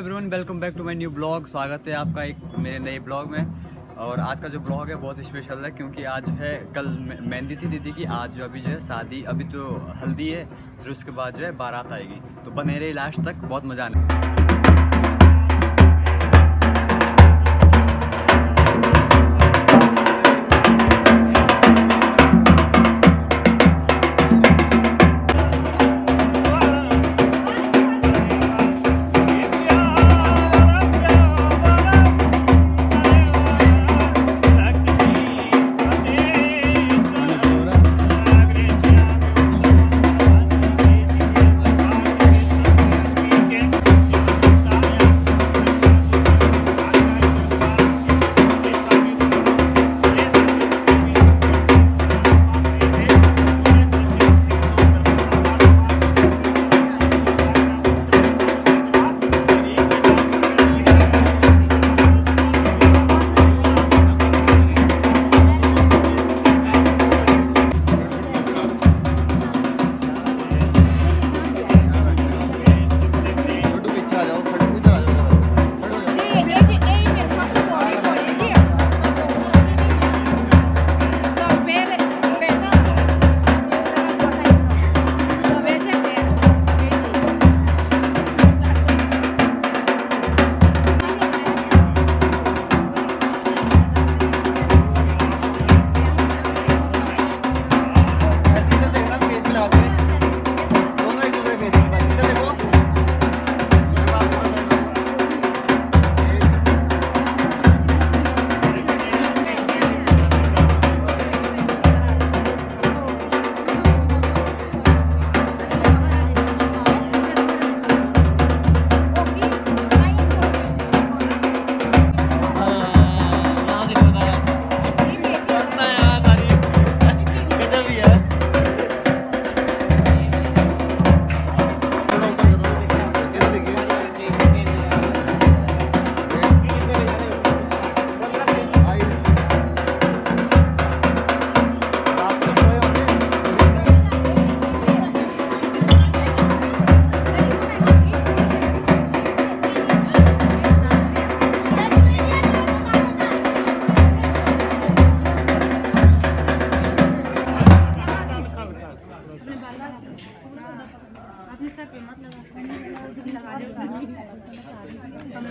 Everyone, welcome back to my new blog. स्वागत है आपका एक मेरे नए ब्लॉग में। और आज का जो ब्लॉग है बहुत स्पेशल है, क्योंकि आज है, कल मेहंदी थी दीदी की, आज जो अभी जो है शादी, अभी तो हल्दी है, फिर उसके बाद जो है बारात आएगी। तो बने रहे लास्ट तक, बहुत मज़ा आने वाला है।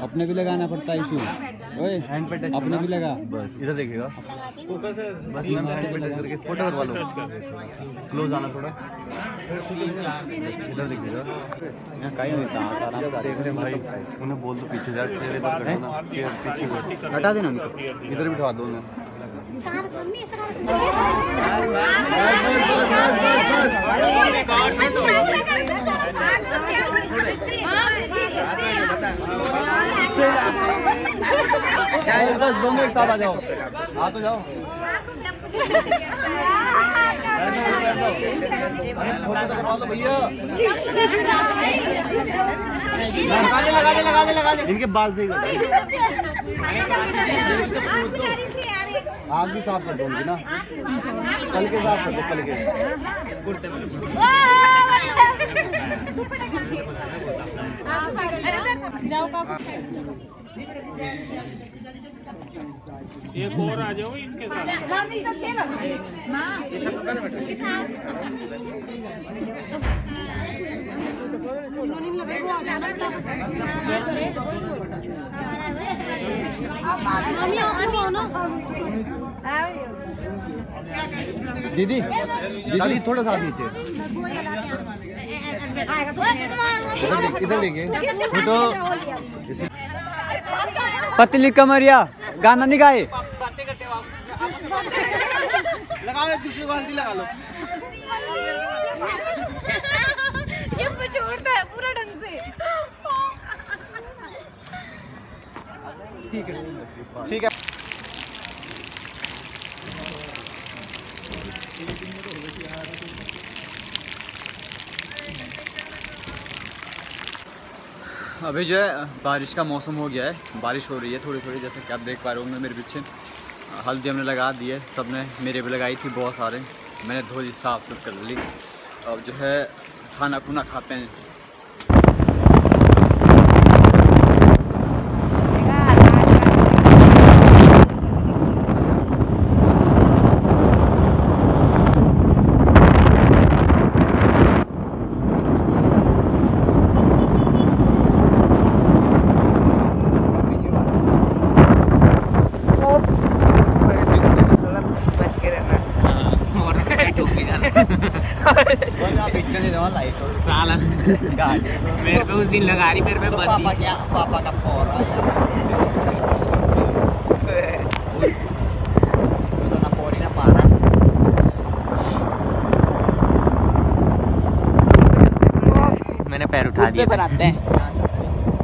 अपने भी लगाना पड़ता है इशू, अपने भी लगा, बस इधर देखिएगा फोकस है, बस हैंड पे टच करके फोटो करवा लो, क्लोज आना थोड़ा, इधर देखिएगा। यहाँ कहीं नहीं था, देख रहे भाई, उन्हें बोल दो पीछे जा, चेयर इधर करना, चेयर पीछे हटा देना, इधर बिठा दो दोनों एक साथ आ जाओ, आ तो जाओ, फोटो तो करवा दो भैया। लगा दे इनके बाल से आप भी साफ कर दोगे ना, कल के साफ कर दो, कल के जाओ पापा, एक और आ जाओ इनके साथ, हम इस सब खेल रहे हैं मां, ये सब कर बैठो, जिन्होंने लगे वो आ जाना था, अब आनी आनी दीदी दीदी थोड़ा साथ नीचे, इधर देखिए फोटो, पतली कमरिया गाना नहीं गाए, लगा लो दूसरी को हल्दी लगा लो, ये छोड़ता है पूरा ढंग से, ठीक है ठीक है। अभी जो है बारिश का मौसम हो गया है, बारिश हो रही है थोड़ी थोड़ी, जैसे कि आप देख पा रहे होंगे मेरे पीछे। हल्दी हमने लगा दी है, सब ने, मेरे भी लगाई थी बहुत सारे, मैंने धो ली, साफ सुथरा कर ली। अब जो है खाना खुना खाते हैं। पिक्चर नहीं दवा लाइट साला मेरे पे उस दिन लगा रही मेरे पे बत्ती। पापा क्या पापा का फोन आया तो ना फोन ही ना पा रहा। मैंने पैर उठा दिया। बनाते हैं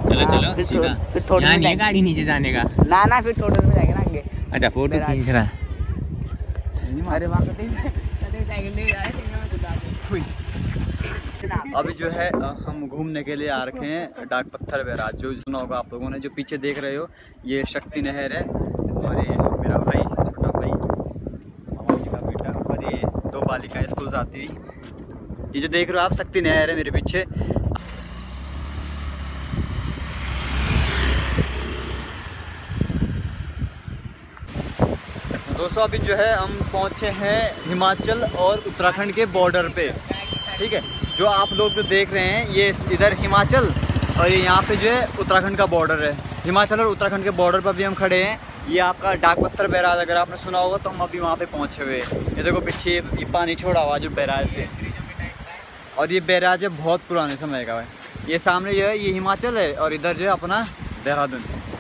चलो चलो सीधा यहाँ नहीं गाड़ी नीचे जाने का ना ना फिर थोड़े में जाएगा ना आगे। अच्छा फोटो खींच रहा अरे वहाँ अभी जो है हम घूमने के लिए आ रखे हैं डाकपत्थर बैराज। जो सुना होगा आप लोगों ने जो पीछे देख रहे हो ये शक्ति नहर है और ये मेरा भाई छोटा भाई मामा का बेटा और ये दो बालिकाएँ स्कूल जाती हुई। ये जो देख रहे हो आप शक्ति नहर है मेरे पीछे। दोस्तों अभी जो है हम पहुंचे हैं हिमाचल और उत्तराखंड के बॉर्डर पे। ठीक है जो आप लोग जो देख रहे हैं ये इधर हिमाचल और ये यहाँ पे जो है उत्तराखंड का बॉर्डर है। हिमाचल और उत्तराखंड के बॉर्डर पर भी हम खड़े हैं। ये आपका डाकपत्थर बैराज अगर आपने सुना होगा तो हम अभी वहाँ पे पहुँचे हुए हैं। ये देखो पीछे ये पानी छोड़ा हुआ जो बैराज से और ये बैराज है बहुत पुराने समय का है। ये सामने जो है ये हिमाचल है और इधर जो है अपना देहरादून।